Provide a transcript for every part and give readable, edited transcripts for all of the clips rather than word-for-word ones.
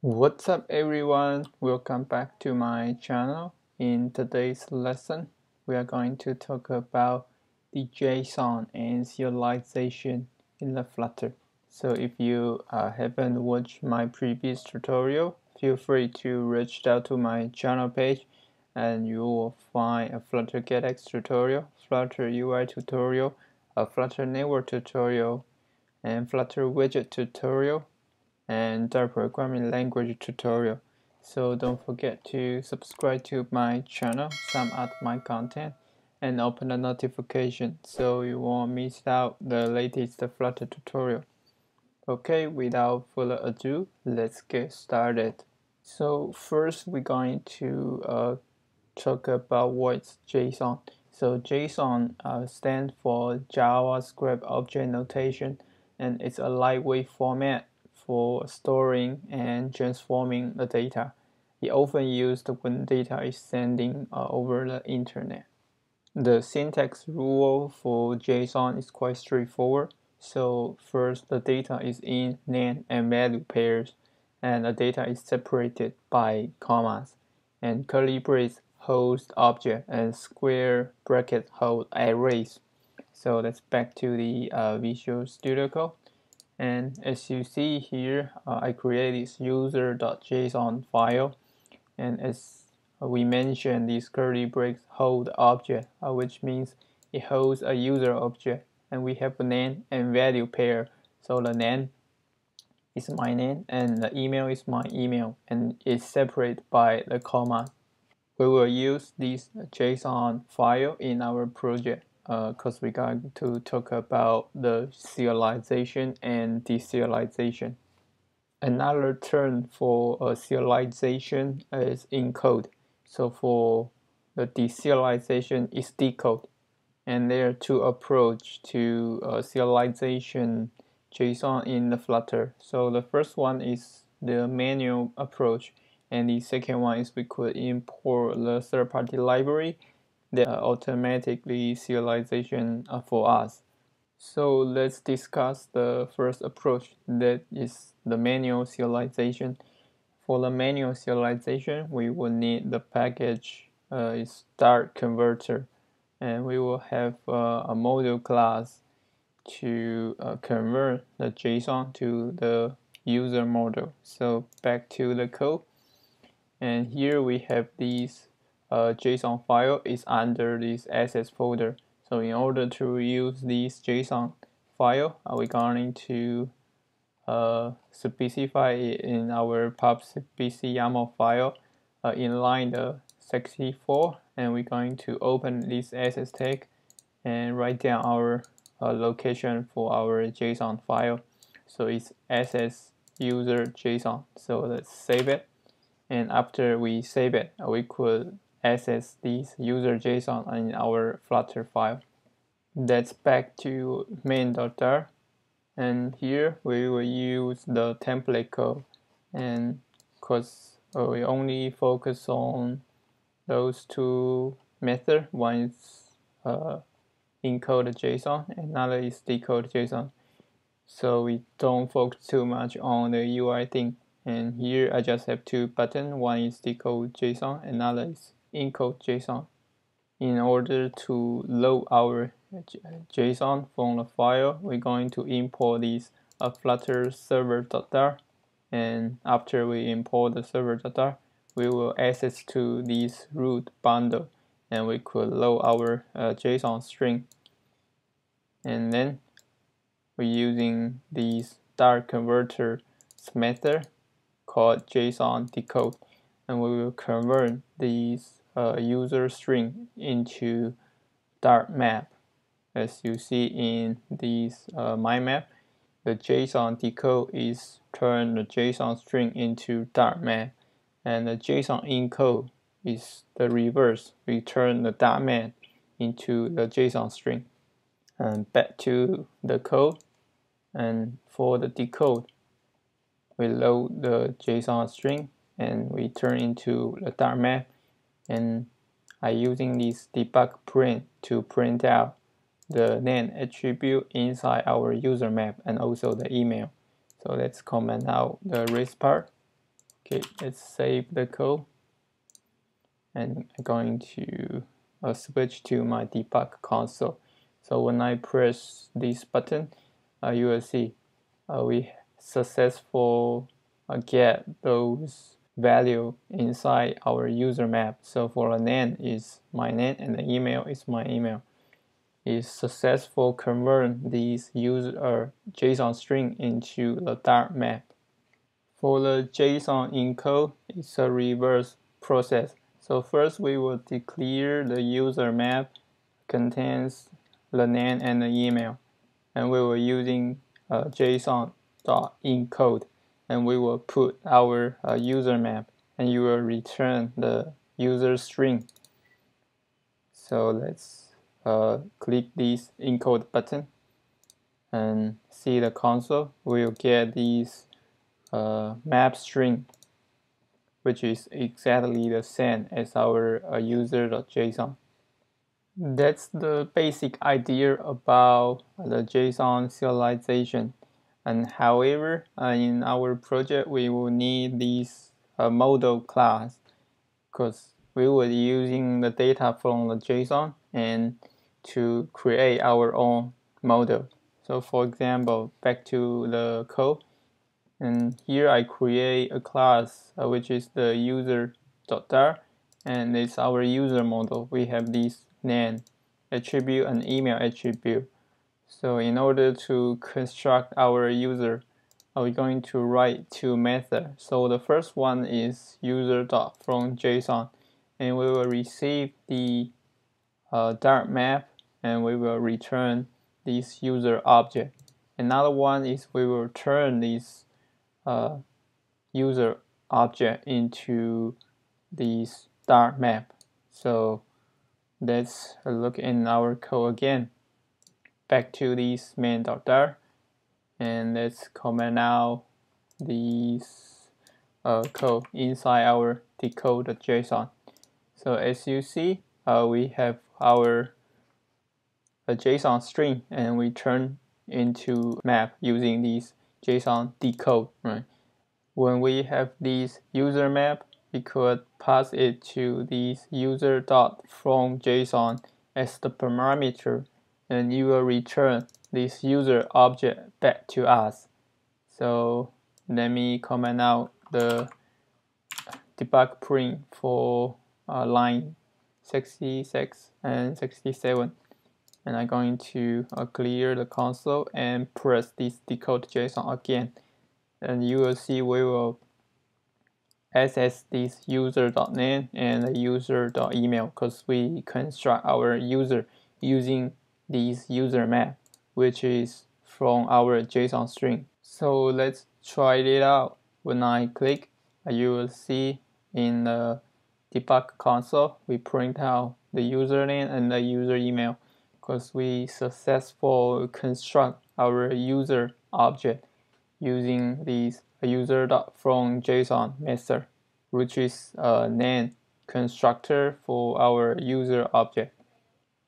What's up everyone, welcome back to my channel. In today's lesson we are going to talk about the JSON and serialization in the Flutter. So if you haven't watched my previous tutorial, feel free to reach out to my channel page and you will find a Flutter GetX tutorial, Flutter UI tutorial, a Flutter network tutorial, and Flutter widget tutorial, and Dart programming language tutorial. So don't forget to subscribe to my channel, sum up my content, and open the notification so you won't miss out the latest Flutter tutorial. Okay, without further ado, let's get started. So first we're going to talk about what's JSON. So JSON stands for JavaScript Object Notation, and it's a lightweight format for storing and transforming the data. It's often used when data is sending over the internet. The syntax rule for JSON is quite straightforward. So first, the data is in name and value pairs, and the data is separated by commas, and curly brace holds object, and square bracket hold arrays. So that's back to the Visual Studio Code. And as you see here, I created this user.json file, and as we mentioned, these curly braces hold object, which means it holds a user object, and we have a name and value pair. So the name is my name and the email is my email, and it's separated by the comma. We will use this JSON file in our project, because we're going to talk about the serialization and deserialization. Another term for serialization is encode. So for the deserialization is decode. And there are two approaches to serialization JSON in the Flutter. So the first one is the manual approach, and the second one is we could import the third-party library that automatically serialization for us. So let's discuss the first approach, that is the manual serialization. For the manual serialization, we will need the package is Dart converter, and we will have a module class to convert the JSON to the user model. So back to the code, and here we have these JSON file is under this assets folder. So in order to use this JSON file, we're going to specify it in our pubspec.yaml file in line 64, and we're going to open this assets tag and write down our location for our JSON file. So it's assets user.json. So let's save it, and after we save it, we could access this user.json in our Flutter file. That's back to main.dart, and here we will use the template code, and because we only focus on those two methods, one is encode JSON, another is decode JSON, so we don't focus too much on the UI thing. And here I just have two buttons, one is decode JSON, another is encode JSON. In order to load our JSON from the file, we're going to import this Flutter server.dart, and after we import the server.dart, we will access to this root bundle, and we could load our JSON string. And then we're using this Dart converter method called JSON decode, and we will convert this user string into Dart map. As you see in this mind map, the JSON decode is turn the JSON string into Dart map, and the JSON encode is the reverse. We turn the Dart map into the JSON string. And back to the code, and for the decode, we load the JSON string and we turn into the Dart map, and I'm using this debug print to print out the name attribute inside our user map and also the email. So let's comment out the race part Okay, let's save the code, and I'm going to switch to my debug console. So when I press this button, you will see we successfully get those value inside our user map. So for a name is my name and the email is my email. It successfully convert these user JSON string into the Dart map. For the JSON encode, it's a reverse process. So first we will declare the user map contains the name and the email, and we will using json.encode, and we will put our user map, and you will return the user string. So let's click this encode button and see the console. We'll get these map string, which is exactly the same as our user.json. That's the basic idea about the JSON serialization. And however, in our project, we will need this model class, because we will be using the data from the JSON and to create our own model. So for example, back to the code, and here I create a class which is the user.dart, and it's our user model. We have this name attribute and email attribute. So in order to construct our user, we're going to write two methods. So the first one is user.fromJSON, and we will receive the Dart map, and we will return this user object. Another one is we will turn this user object into this Dart map. So let's look in our code again. Back to this main.dart, and let's comment out this code inside our decode.json. So as you see, we have our JSON string, and we turn into map using this JSON decode. Right? When we have this user map, we could pass it to this user.fromJSON as the parameter, and you will return this user object back to us. So let me comment out the debug print for line 66 and 67, and I'm going to clear the console and press this decode.json again, and you will see we will access this user.name and the user.email, because we construct our user using this user map, which is from our JSON string. So let's try it out. When I click, you will see in the debug console we print out the username and the user email, because we successfully construct our user object using this user.fromJSON method, which is a name constructor for our user object.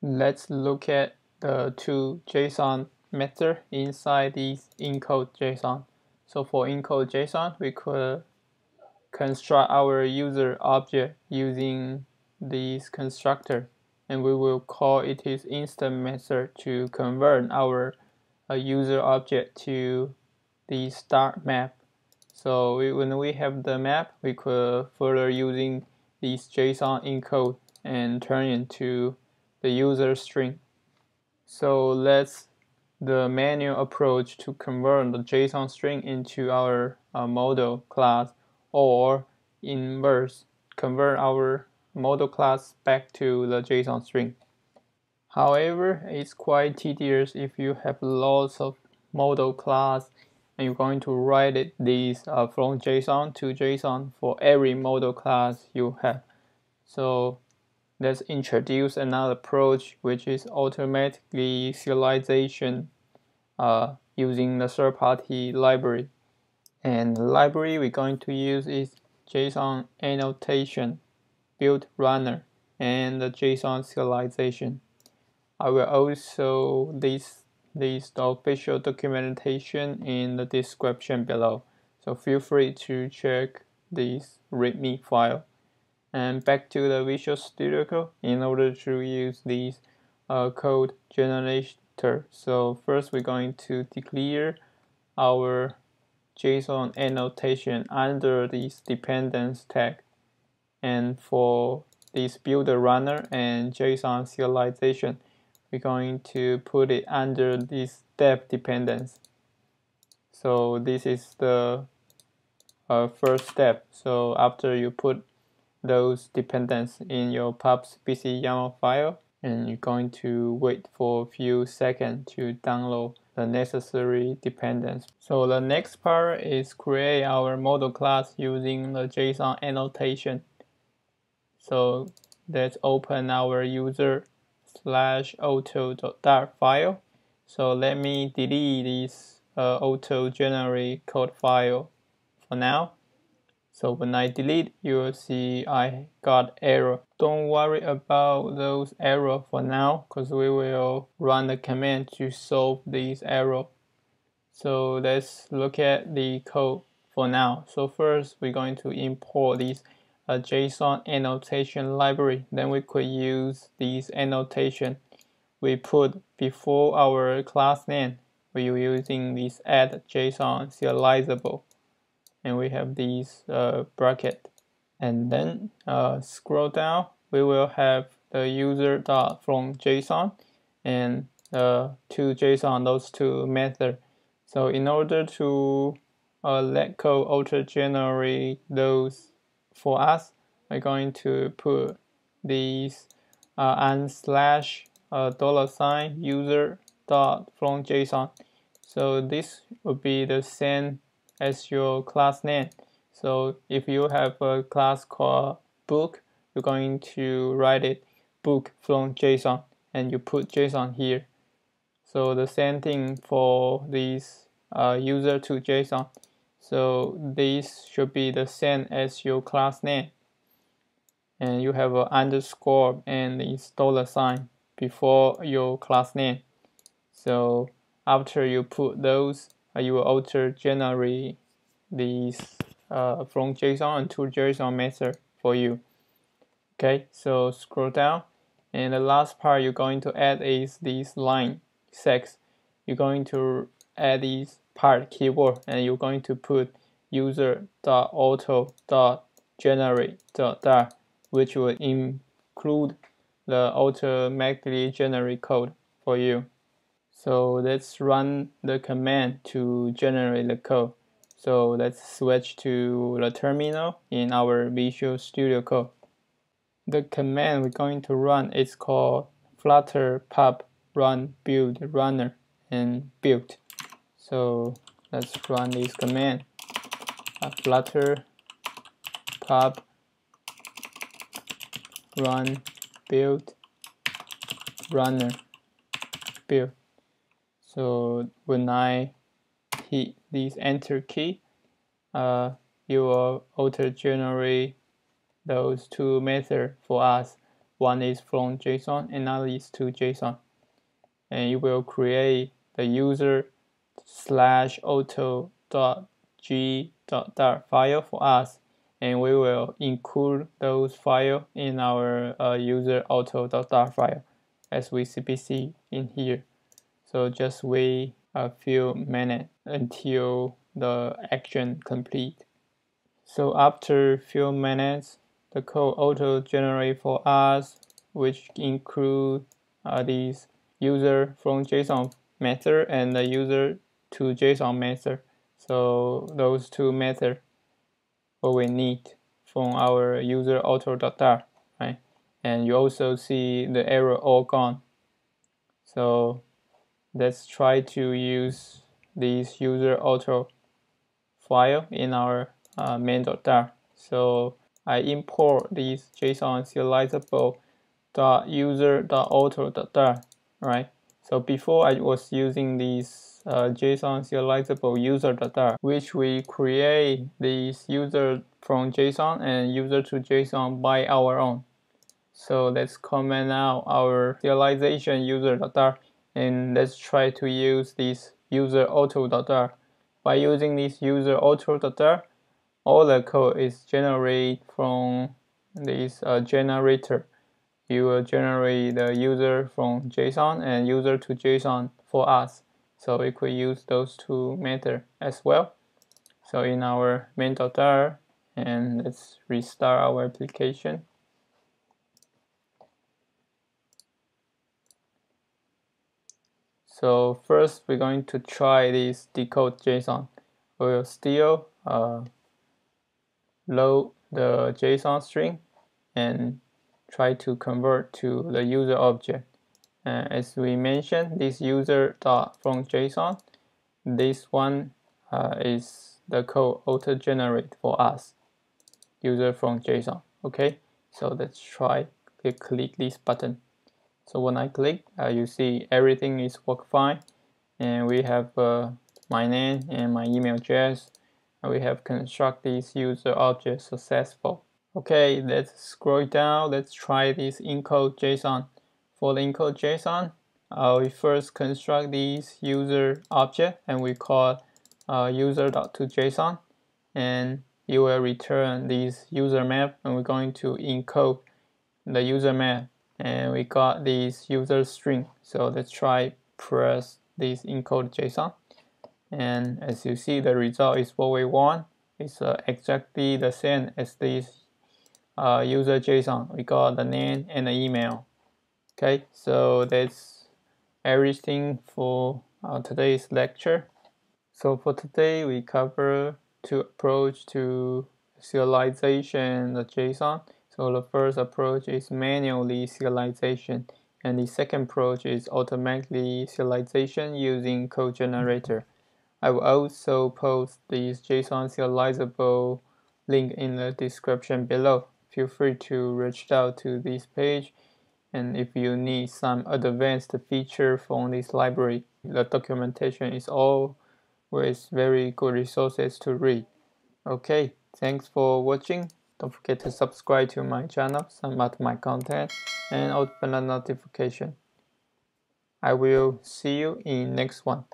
Let's look at the two JSON methods inside this encode.json. So for encode.json, we could construct our user object using this constructor, and we will call it is instance method to convert our user object to the Dart map. So when we have the map, we could further using this JSON encode and turn into the user string. So that's the manual approach to convert the JSON string into our model class, or inverse, convert our model class back to the JSON string. However, it's quite tedious if you have lots of model class and you're going to write it these from JSON to JSON for every model class you have. So let's introduce another approach, which is automatically serialization using the third-party library. And the library we're going to use is JSON annotation, build runner, and the JSON serialization. I will also list the official documentation in the description below, so feel free to check this readme file. And back to the Visual Studio Code in order to use this code generator. So first we're going to declare our JSON annotation under this dependence tag. And for this build runner and JSON serialization, we're going to put it under this dev dependence. So this is the first step. So after you put those dependences in your pubspec.yaml file, and you're going to wait for a few seconds to download the necessary dependence. So the next part is create our model class using the JSON annotation. So let's open our user/auto.dart file. So let me delete this auto generate code file for now. So when I delete, you will see I got error. Don't worry about those errors for now, because we will run the command to solve these errors. So let's look at the code for now. So first we're going to import this a JSON annotation library. Then we could use this annotation we put before our class name. We are using this @JsonSerializable, and we have these bracket. And then scroll down, we will have the user dot from JSON and to JSON, those two methods. So in order to let code auto generate those for us, we're going to put these /$ user dot from JSON. So this would be the same as your class name. So if you have a class called book, you're going to write it book from JSON, and you put JSON here. So the same thing for this user to JSON. So this should be the same as your class name, and you have an underscore and this $ before your class name. So after you put those, you will auto generate these from JSON and to JSON method for you. Okay, so scroll down, and the last part you're going to add is this line 6. You're going to add this part keyword, and you're going to put user.auto.generate.dart, which will include the automatically generate code for you. So let's run the command to generate the code. So let's switch to the terminal in our Visual Studio Code. The command we're going to run is called flutter pub run build runner and build. So let's run this command, flutter pub run build runner build. So when I hit this enter key, you will auto generate those two methods for us. One is from JSON, another is to JSON, and you will create the user/auto.g.dart file for us, and we will include those files in our user/auto.dart file as we cpc in here. So just wait a few minutes until the action complete. So after a few minutes, the code auto generate for us, which include these user from JSON method and the user to JSON method. So those two methods what we need from our user auto.dart, right? And you also see the error all gone. So let's try to use this user auto file in our main.dart. So I import this JSON serializable .user.auto.dart, right? So before I was using this JSON serializable user.dart, which we create this user from JSON and user to JSON by our own. So let's comment out our serialization user.dart, and let's try to use this user auto.dart. By using this user auto.dart, all the code is generated from this generator. You will generate the user from JSON and user to JSON for us. So we could use those two methods as well. So in our main.dart, and let's restart our application. So first we're going to try this decode JSON. We will still load the JSON string and try to convert to the user object. As we mentioned, this user.fromJSON, this one is the code auto-generate for us, user from JSON. Okay, so let's try. Click this button. So when I click, you see everything is work fine, and we have my name and my email address. We have construct this user object successful. Okay, let's scroll down. Let's try this encode.json. For the encode.json, we first construct this user object, and we call user.toJSON, and it will return this user map, and we're going to encode the user map, and we got this user string. So let's try press this encode.json, and as you see, the result is what we want. It's exactly the same as this user.json. We got the name and the email. Okay, so that's everything for today's lecture. So for today, we cover two approaches to serialization of JSON. So the first approach is manually serialization, and the second approach is automatically serialization using code generator. I will also post this JSON serializable link in the description below. Feel free to reach out to this page. And if you need some advanced feature from this library, the documentation is always very good resources to read. Okay, thanks for watching. Don't forget to subscribe to my channel, some of my content, and open the notification. I will see you in next one.